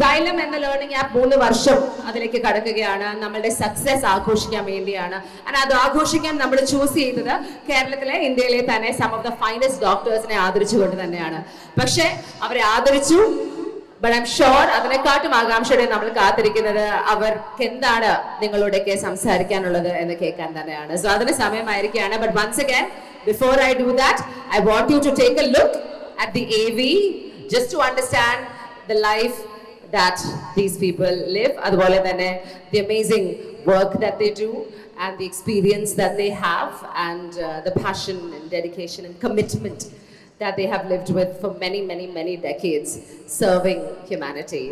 Xylem and the learning app moonu varsham adilekku kadakukayana nammude success aaghoshikkan vendiyana and adu aaghoshikkan nammal choose cheythathu Keralathile Indiyile thane some of the finest doctors ne aadharichukondu thanneyana pakshe avare aadharichu but I'm sure adinekattum aagamshade nammal kaathirikkunnathu avarkku endana ningalodeke samsarikkanullathu ennu kekkan thanneyana so adine samayam aayirikkana but once again before I do that I want you to take a look at the AV just to understand the life that these people live, the amazing work that they do and the experience that they have and the passion and dedication and commitment that they have lived with for many, many, many decades serving humanity.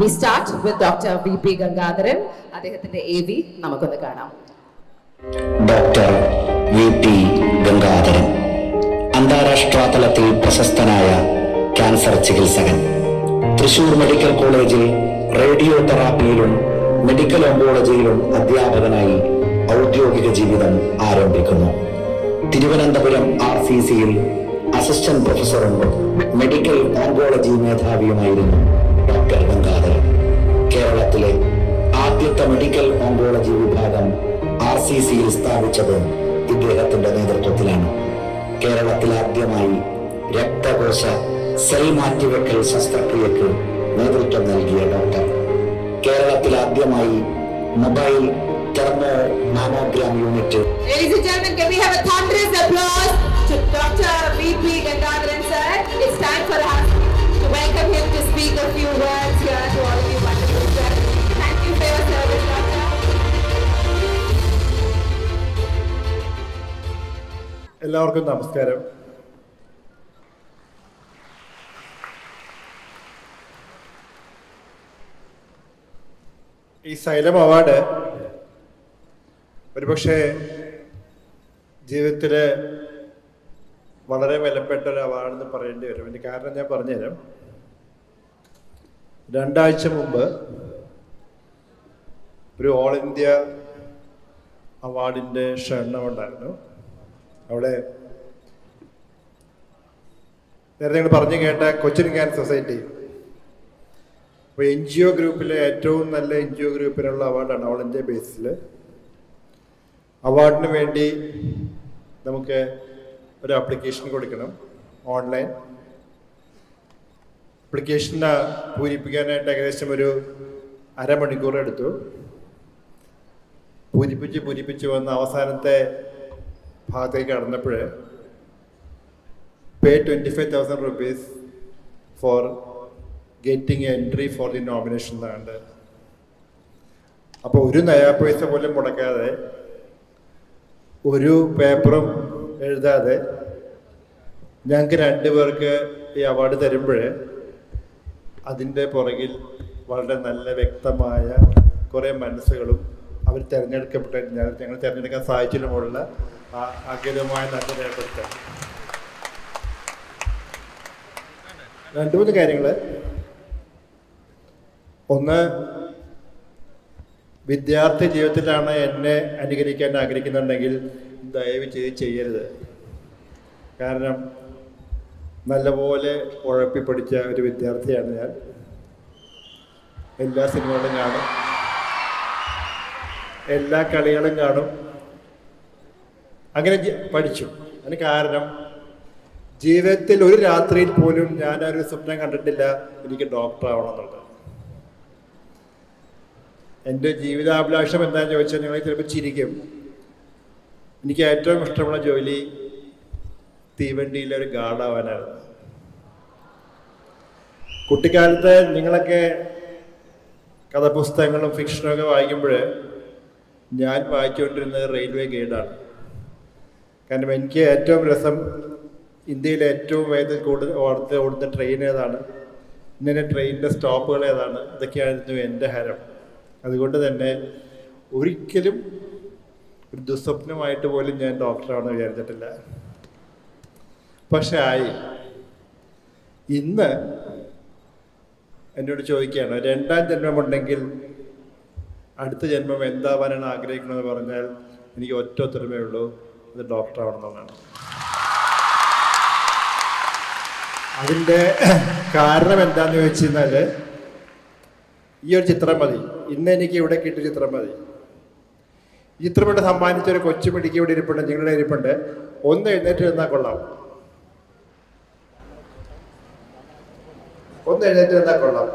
We start with Dr. V.P. Gangadharan. Adehathinte AV namakkonnu kaanam. Dr. V.P. Gangadharan, Andarashtra Thalathil Prasasthanaya Cancer Chikitsakan. Thrissur Medical College, Radiotherapy, Medical Oncology, Adhyapakanai, Audyogiga Jeevitham Aarambhikkunnu. Thiruvananthapuram RCCil, Assistant Professor and Medical Oncology Medhaviyumayirunnu Dr. Gangadharan. Keralathile Adyatha Medical Oncology Vibhagam RCCil sthapichadu ഇദ്ദേഹത്തിന്റെ നേതൃത്വത്തിലാണ്. കേരളത്തിൽ ആദ്യമായി രക്തകോശ cell മാറ്റിവെക്കൽ ശസ്ത്രക്രിയക്ക് നേതൃത്വം നൽകിയ doctor, കേരളത്തിൽ ആദ്യമായി mobile thermo mammogram unit. Ladies and gentlemen, can we have a thunderous applause to Dr. V.P. Gangadharan sir? It's time for us to welcome him to speak a few words here to all of you wonderful sir. Thank you for your service, Doctor. എല്ലാവർക്കും നമസ്കാരം. ഈ xylem award ഒരുപക്ഷെ ജീവിതത്തിൽ വളരെ വിലപ്പെട്ട ഒരു അവാർഡെന്ന് പറയേണ്ടി വരും. അതിൻ്റെ കാരണം ഞാൻ പറഞ്ഞുതരാം. രണ്ടാഴ്ച മുമ്പ് ഒരു ഓൾ ഇന്ത്യ അവാർഡിൻ്റെ ക്ഷണം ഉണ്ടായിരുന്നു. അവിടെ നേരത്തെ ഞങ്ങൾ പറഞ്ഞു കേട്ട കൊച്ചിൻ ക്യാൻസർ സൊസൈറ്റി അപ്പോൾ എൻ ജി ഒ ഗ്രൂപ്പിലെ ഏറ്റവും നല്ല എൻ ജി ഒ ഗ്രൂപ്പിനുള്ള അവാർഡാണ്. ഓൾ ഇന്ത്യ ബേസിൽ അവാർഡിന് വേണ്ടി നമുക്ക് ഒരു ആപ്ലിക്കേഷൻ കൊടുക്കണം. ഓൺലൈൻ ആപ്ലിക്കേഷൻ പൂരിപ്പിക്കാനായിട്ട് ഏകദേശം ഒരു അരമണിക്കൂർ എടുത്തു. പൂരിപ്പിച്ച് വന്ന അവസാനത്തെ ഭാഗത്തേക്ക് കടന്നപ്പോൾ pay 25,000 rupees for getting entry for the nomination എന്നാണ്. അപ്പോൾ ഒരു നയാ പൈസ പോലും മുടക്കാതെ ഒരു പേപ്പറും എഴുതാതെ ഞങ്ങൾക്ക് രണ്ടുപേർക്ക് ഈ അവാർഡ് തരുമ്പോൾ അതിൻ്റെ പുറകിൽ വളരെ നല്ല വ്യക്തമായ കുറേ മനസ്സുകളും അവർ തിരഞ്ഞെടുക്കപ്പെട്ടാൽ ഞങ്ങൾ തിരഞ്ഞെടുക്കാൻ സാധിച്ചതിനുമുള്ള അഖിലമായ നന്ദി രേഖപ്പെടുത്താം. രണ്ട് മൂന്ന് കാര്യങ്ങൾ. ഒന്ന്, വിദ്യാർത്ഥി ജീവിതത്തിലാണ് എന്നെ അനുകരിക്കാൻ ആഗ്രഹിക്കുന്നുണ്ടെങ്കിൽ ദയവ് ചെയ്ത് ചെയ്യരുത്. കാരണം നല്ലപോലെ ഉഴപ്പി പഠിച്ച ഒരു വിദ്യാർത്ഥിയാണ് ഞാൻ. എല്ലാ സിനിമകളും കാണും, എല്ലാ കളികളും കാണും, അങ്ങനെ പഠിച്ചു. അതിന് കാരണം ജീവിതത്തിൽ ഒരു രാത്രിയിൽ പോലും ഞാനൊരു സ്വപ്നം കണ്ടിട്ടില്ല എനിക്ക് ഡോക്ടർ ആവണം എന്നുള്ളത്. എൻ്റെ ജീവിതാഭിലാഷം എന്താണെന്ന് ചോദിച്ചാൽ ഞങ്ങൾ ചിലപ്പോൾ ചിരിക്കും. എനിക്ക് ഏറ്റവും ഇഷ്ടമുള്ള ജോലി തീവണ്ടിയിലെ ഒരു ഗാർഡാവാനായിരുന്നു. കുട്ടിക്കാലത്ത് നിങ്ങളൊക്കെ കഥാപുസ്തകങ്ങളും ഫിക്ഷനൊക്കെ വായിക്കുമ്പോൾ ഞാൻ വായിച്ചുകൊണ്ടിരുന്നത് റെയിൽവേ ഗൈഡാണ്. കാരണം എനിക്ക് ഏറ്റവും രസം ഇന്ത്യയിലെ ഏറ്റവും വേഗത്തിൽ കൂടുതൽ ഓടുന്ന ട്രെയിൻ ഏതാണ്, ഇന്നെ ട്രെയിനിൻ്റെ സ്റ്റോപ്പുകൾ ഏതാണ്, ഇതൊക്കെയായിരുന്നു എൻ്റെ ഹരം. അതുകൊണ്ട് തന്നെ ഒരിക്കലും ഒരു ദുസ്വപ്നമായിട്ട് പോലും ഞാൻ ഡോക്ടറാണെന്ന് വിചാരിച്ചിട്ടില്ല. പക്ഷേ ആയി. ഇന്ന് എന്നോട് ചോദിക്കുകയാണ്, രണ്ടാം ജന്മമുണ്ടെങ്കിൽ അടുത്ത ജന്മം എന്താവാനാണ് ആഗ്രഹിക്കണമെന്ന് പറഞ്ഞാൽ എനിക്ക് ഒറ്റ ഉത്തരമേ ഉള്ളൂ, അത് ഡോക്ടറാവണമെന്നാണ്. അതിൻ്റെ കാരണം എന്താണെന്ന് ചോദിച്ചു കഴിഞ്ഞാൽ ഈ ഒരു ചിത്രം മതി. ഇന്ന് എനിക്ക് ഇവിടെ കിട്ടിയ ചിത്രം മതി. ചിത്രമിട്ട് സമ്മാനിച്ചൊരു കൊച്ചു പിടിക്ക് ഇവിടെ ഇരിപ്പുണ്ട്, നിങ്ങളുടെ ഇരിപ്പുണ്ട്. ഒന്ന് എഴുന്നേറ്റ് നിന്നാൽ കൊള്ളാം, ഒന്ന് എഴുന്നേറ്റ് നിന്നാൽ കൊള്ളാം.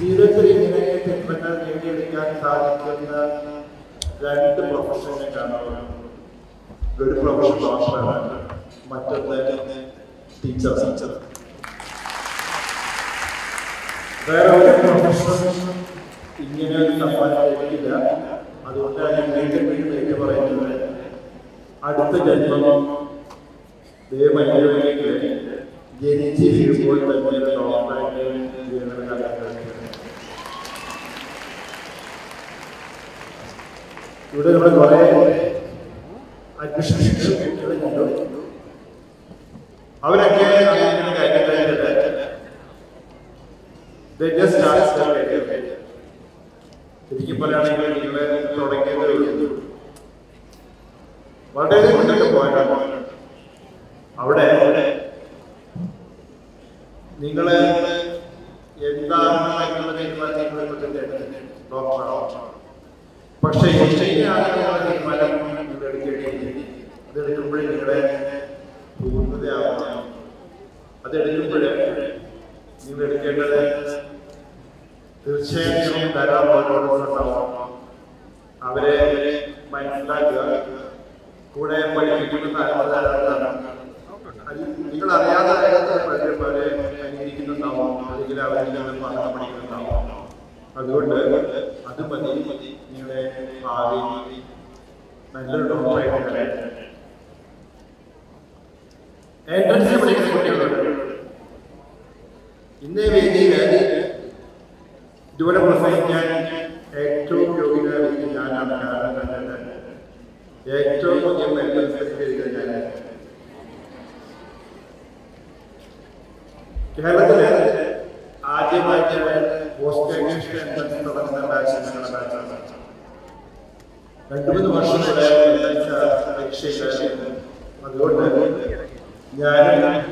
ജീവിതത്തിൽ ഇങ്ങനെ തിന്മകൾ നേടിയെടുക്കാൻ സാധിക്കുന്ന രണ്ട് പ്രൊഫഷനെ കാണുള്ളൂ. ഒരു പ്രൊഫഷൻ ഡോക്ടറാണ്, മറ്റൊന്ന് ടീച്ചർ. വേറെ ഒരു പ്രൊഫഷൻ ഇങ്ങനെ ഒരു സമ്മാനമായിട്ടില്ല. അതുകൊണ്ടാണ് വീണ്ടും വീണ്ടും എനിക്ക് പറയുന്നത്, അടുത്ത ജന്മം ദൈവമൈനവരിലേക്ക് ജനിച്ച് വീഴുമ്പോൾ തന്നെ ഡോക്ടറായിട്ട് ജീവിതം. ഇവിടെ നമ്മൾ കുറെ അഡ്മിഷൻ കിട്ടുന്നുണ്ട്. അവരൊക്കെ ശരിക്കും പറയുകയാണെങ്കിൽ നിങ്ങളെ തുടങ്ങിയത് വളരെ മുന്നോട്ട് പോയിട്ടാണ്. അവിടെ നിങ്ങള് എന്താണെന്നുള്ള തീരുമാനത്തെ ഡോക്ടറാണ്. പക്ഷേ ആഗ്രഹങ്ങൾ തീരുമാനം നിങ്ങൾ എടുക്കേണ്ടി, അതെടുക്കുമ്പോഴേ നിങ്ങളുടെ പൂർണ്ണതയാവണം. അതെടുക്കുമ്പോഴേ നിങ്ങൾ എടുക്കേണ്ടത് തീർച്ചയായും ധാരാളം അവരെ മനസ്സിലാക്കുക, കൂടെ പഠിപ്പിക്കുന്ന നിങ്ങൾ അറിയാതെ പലരും അവരെ അനുകരിക്കുന്നുണ്ടാവും, അല്ലെങ്കിൽ അവരെല്ലാം പറഞ്ഞു പഠിക്കുന്നുണ്ടാവും. അതുകൊണ്ട് അത് മതി നിങ്ങളെ ഭാവി നല്ലൊരു ഡോക്ടറായിട്ട്. എൻട്രൻസിന് പഠിക്കുന്ന കുട്ടികളുണ്ട്. ഇന്നേ വേദിയിൽ ഇതുപോലെ പ്രസംഗിക്കാൻ ഏറ്റവും യോഗ്യത ഞാനാണ്. കാരണം ഏറ്റവും അധികം എൻട്രൻസ് ചെയ്താൽ കേരളത്തിലെ ആദ്യമായിട്ട് പോസ്റ്റ് ഗ്രാജുവേഷൻ എൻട്രൻസ് തുടങ്ങുന്ന ആവശ്യമാണ്. 2-3 വർഷം കൂടെ പരീക്ഷയിലായിരുന്നു. അതുകൊണ്ട് ഞാനും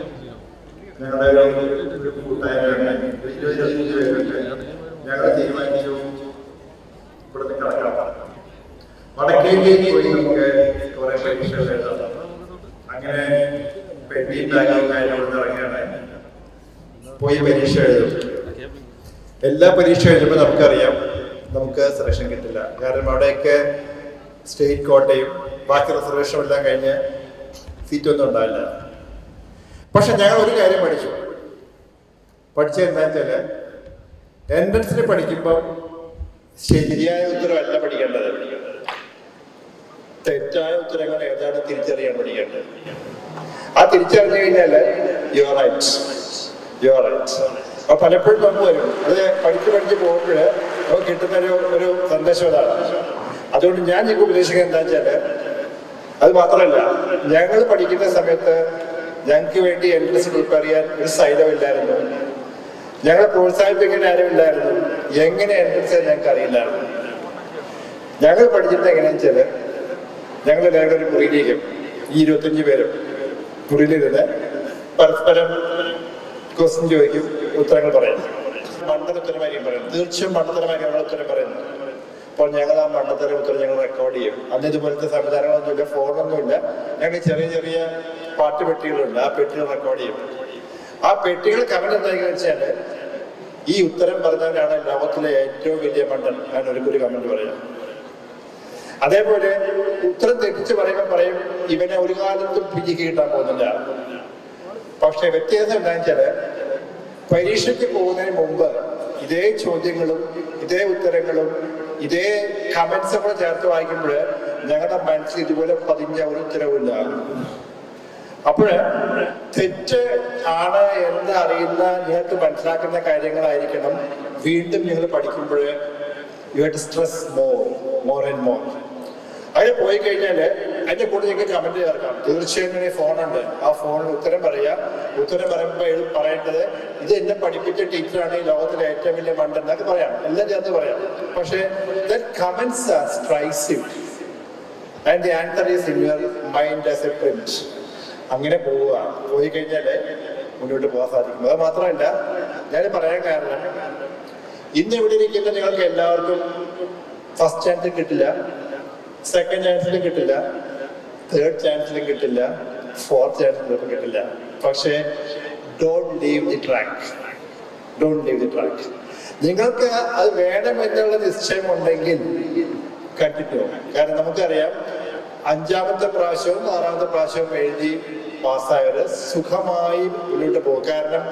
ഞങ്ങളുടെ ഒരു കൂട്ടായ്മയാണ് ഞങ്ങൾ തീരുമാനിച്ചു ഇവിടുന്ന് കണക്കാക്കാം. വടക്കേക്ക് പോയി നമുക്ക് കുറെ പരീക്ഷകൾ എഴുതാം. അങ്ങനെ പെട്ടിയും ബാഗും കാര്യങ്ങളും ഇറങ്ങിയാണ് പോയി പരീക്ഷ എഴുതും. എല്ലാ പരീക്ഷ എഴുതുമ്പോൾ നമുക്കറിയാം നമുക്ക് സെലക്ഷൻ കിട്ടില്ല. കാരണം അവിടെയൊക്കെ സ്റ്റേറ്റ് കോട്ടയും ബാക്കി റിസർവേഷനും എല്ലാം കഴിഞ്ഞ് സീറ്റൊന്നും ഉണ്ടാവില്ല. പക്ഷെ ഞങ്ങൾ ഒരു കാര്യം പഠിച്ചത് എന്താണെന്ന് വെച്ചാൽ, എൻട്രൻസിന് പഠിക്കുമ്പോൾ ശരിയായ ഉത്തരവല്ല പഠിക്കേണ്ടത്, തെറ്റായ ഉത്തരങ്ങൾ ഏതാണ് തിരിച്ചറിയാൻ പഠിക്കേണ്ടത്. ആ തിരിച്ചറിഞ്ഞു കഴിഞ്ഞാൽ യു ആർ റൈറ്റ്. അപ്പം പലപ്പോഴും നമുക്ക് വരും, അത് പഠിച്ച് പോകുമ്പോൾ നമുക്ക് കിട്ടുന്നൊരു സന്ദേശം അതാണ്. അതുകൊണ്ട് ഞാൻ ഞങ്ങൾക്ക് ഉപദേശിക്കുന്നത് എന്താ വെച്ചാൽ, അത് മാത്രമല്ല ഞങ്ങൾ പഠിക്കുന്ന സമയത്ത് ഞങ്ങൾക്ക് വേണ്ടി എൻട്രൻസ് പ്രിപ്പയർ ചെയ്യാൻ ഒരു സൈലം ഇല്ലായിരുന്നു, ഞങ്ങളെ പ്രോത്സാഹിപ്പിക്കാൻ ആരും ഇല്ലായിരുന്നു, എങ്ങനെ എൻട്രൻസ് ചെയ്യാൻ ഞങ്ങൾക്ക് അറിയില്ലായിരുന്നു. ഞങ്ങൾ പഠിച്ചിട്ട് എങ്ങനെയാണെന്ന് വെച്ചാൽ, ഞങ്ങളെല്ലാവരും ഒരു മുറിയിലിരിക്കും, ഈ 25 പേരും മുറിയിലിരുന്ന് പരസ്പരം ക്വസ്റ്റ്യൻ ചോദിക്കും, ഉത്തരങ്ങൾ പറയും. മണ്ഡലത്തരമായിരിക്കും പറയുന്നത്, തീർച്ചയായും മണ്ഡലമായിരിക്കും ഞങ്ങൾ ഉത്തരം പറയുന്നത്. അപ്പോൾ ഞങ്ങൾ ആ മണ്ഡലത്തര ഉത്തരം ഞങ്ങൾ റെക്കോർഡ് ചെയ്യും. അന്ന് ഇതുപോലത്തെ സംവിധാനങ്ങളൊന്നുമില്ല, ഫോണൊന്നുമില്ല. ഞങ്ങൾ ചെറിയ ചെറിയ പാട്ട് പെട്ടികളുണ്ട്, ആ പെട്ടികൾ റെക്കോർഡ് ചെയ്യും. ആ പെട്ടികൾ കവൻ എന്താണെന്ന് വെച്ചാൽ, ഈ ഉത്തരം പറഞ്ഞവരാണ് ലോകത്തിലെ ഏറ്റവും വലിയ മണ്ഡലം, ഞാൻ ഒരു കമന്റ് പറയാം. അതേപോലെ ഉത്തരം തെറ്റിച്ച് പറയുമ്പോൾ പറയും, ഇവനെ ഒരു കാലത്തും പിജിക്ക് കിട്ടാൻ പോകുന്നില്ല. പക്ഷെ വ്യത്യാസം എന്താണെന്ന് വെച്ചാൽ, പരീക്ഷയ്ക്ക് പോകുന്നതിന് മുമ്പ് ഇതേ ചോദ്യങ്ങളും ഇതേ ഉത്തരങ്ങളും ഇതേ കമന്റ്സും കൂടെ ചേർത്ത് വായിക്കുമ്പോൾ ഞങ്ങളുടെ മനസ്സിൽ ഇതുപോലെ പതിഞ്ഞ ഒരു ഉത്തരവില്ല. അപ്പോൾ തെറ്റ് ആണ് എന്ന് അറിയുന്ന നിങ്ങൾക്ക് മനസ്സിലാക്കുന്ന കാര്യങ്ങളായിരിക്കണം വീണ്ടും നിങ്ങൾ പഠിക്കുമ്പോൾ. You have to stress more and more. അതിന് പോയി കഴിഞ്ഞാൽ അതിന്റെ കൂടെ ഞങ്ങൾക്ക് കമന്റ് ചേർക്കാം. തീർച്ചയായും ഫോണുണ്ട്, ആ ഫോണിൽ ഉത്തരം പറയാം. ഉത്തരം പറയുമ്പോൾ പറയേണ്ടത്, ഇത് എന്നെ പഠിപ്പിച്ച ടീച്ചറാണ്, ഈ ലോകത്തിലെ ഏറ്റവും വലിയ മണ്ടൻ എന്നൊക്കെ പറയാം, എല്ലാം ചേർത്ത് പറയാം. പക്ഷേ that comments are stressing. And the answer is in your mind as a print. I'm going to go out. Go ahead and do it. In the video, first chance to get it, second chance to get it, third chance to get it, fourth chance to get it. But don't leave the track. Don't leave the track. നിങ്ങൾക്ക് അത് വേണമെന്നുള്ള നിശ്ചയം ഉണ്ടെങ്കിൽ കണ്ടിട്ടോ. കാരണം നമുക്കറിയാം അഞ്ചാമത്തെ പ്രാവശ്യവും ആറാമത്തെ പ്രാവശ്യവും എഴുതി പാസ്സായവർ സുഖമായി മുന്നോട്ട് പോകും. കാരണം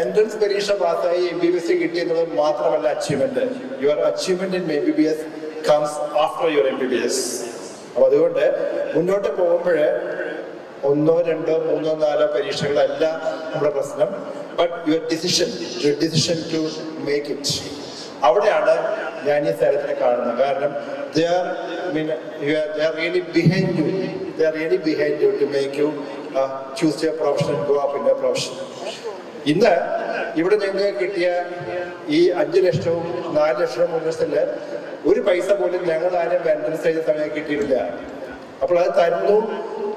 എൻട്രൻസ് പരീക്ഷ പാസ്സായി MBBS കിട്ടിയെന്നുള്ളത് മാത്രമല്ല achievement. Your achievement in MBBS comes after your MBBS. അപ്പൊ അതുകൊണ്ട് മുന്നോട്ട് പോകുമ്പോൾ ഒന്നോ രണ്ടോ മൂന്നോ നാലോ പരീക്ഷകളല്ല നമ്മുടെ പ്രശ്നം. But your decision to make it. അവിടെയാണ് ഞാൻ ഈ സ്ഥലത്തിനെ കാണുന്നത്. കാരണം they are really behind you to make you choose your profession and go up in your profession. ഇന്ന് ഇവിടെ ഞങ്ങൾക്ക് കിട്ടിയ ഈ 5 ലക്ഷവും 4 ലക്ഷവും 3 ലക്ഷത്തിൽ ഒരു പൈസ പോലും ഞങ്ങൾ ആരും എൻട്രൻസ് ചെയ്ത സമയത്ത് കിട്ടിയിട്ടില്ല. അപ്പോൾ അത് തരുന്നു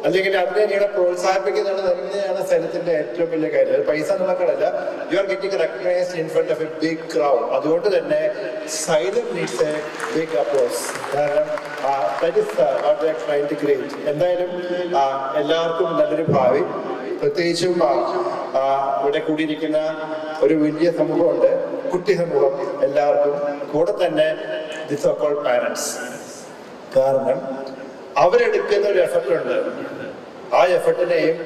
അല്ലെങ്കിൽ അതിനെ നിങ്ങളെ പ്രോത്സാഹിപ്പിക്കുന്നത് തന്നെയാണ് സ്ഥലത്തിന്റെ ഏറ്റവും വലിയ കാര്യം. അത് പൈസ എന്നുള്ളതല്ല. You are getting recognised in front of a big crowd. അതുകൊണ്ട് തന്നെ silent needs a big applause. കാരണം that is what they are trying to create. എന്തായാലും എല്ലാവർക്കും നല്ലൊരു ഭാവി, പ്രത്യേകിച്ചും ഇവിടെ കൂടിയിരിക്കുന്ന ഒരു വലിയ സമൂഹമുണ്ട്, കുട്ടി സമൂഹം. എല്ലാവർക്കും കൂടെ തന്നെ ദി സോ കോൾഡ് പാരന്റ്സ്, കാരണം അവരെടുക്കുന്ന ഒരു എഫക്റ്റ് ഉണ്ട്. ആ എഫക്റ്റിനെയും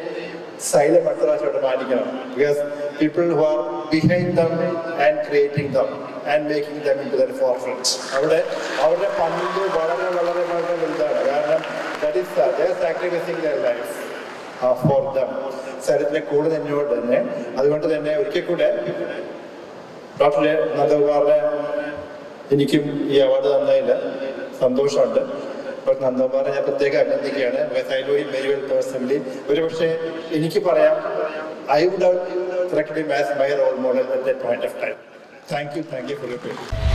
സൈലം അത്രാശോടെ മാനിക്കണം. Because people who are behind them and creating them and making them in to the forefront. അവിടെ അവരുടെ പങ്ക് വളരെ വളരെ വളരെ വലുതാണ്. കാരണം that is they are sacrificing their life for them. സൈലത്തിനെ കൂടുതൽ എന്നോട് തന്നെ. അതുകൊണ്ട് തന്നെ ഒരിക്കൽ കൂടെ ഡോക്ടർ നന്ദകുമാറിനെ എനിക്കും ഈ അവാർഡ് തന്നതിൽ സന്തോഷമുണ്ട്. നന്ദകുമാറിനെ ഞാൻ പ്രത്യേകം അഭിനന്ദിക്കുകയാണ്. പേഴ്സണലി ഒരു പക്ഷേ എനിക്ക് പറയാം, I would have selected him as my role model at that point of time. Thank you for your person.